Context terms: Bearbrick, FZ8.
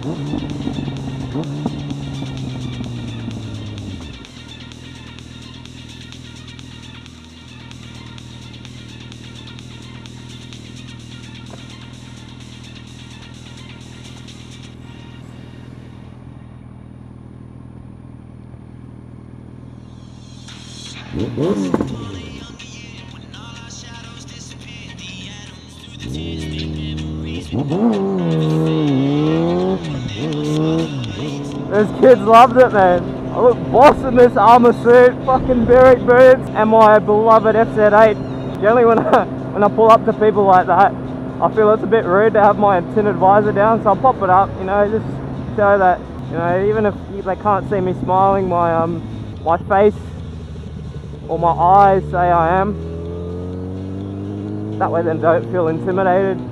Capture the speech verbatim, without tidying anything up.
Those kids loved it, man. I look boss in this armor suit, fucking Bearbrick boots, and my beloved F Z eight. Generally when I, when I pull up to people like that, I feel it's a bit rude to have my tinted visor down, so I'll pop it up, you know, just show that, you know, even if they can't see me smiling, my, um, my face or my eyes say I am. That way they don't feel intimidated.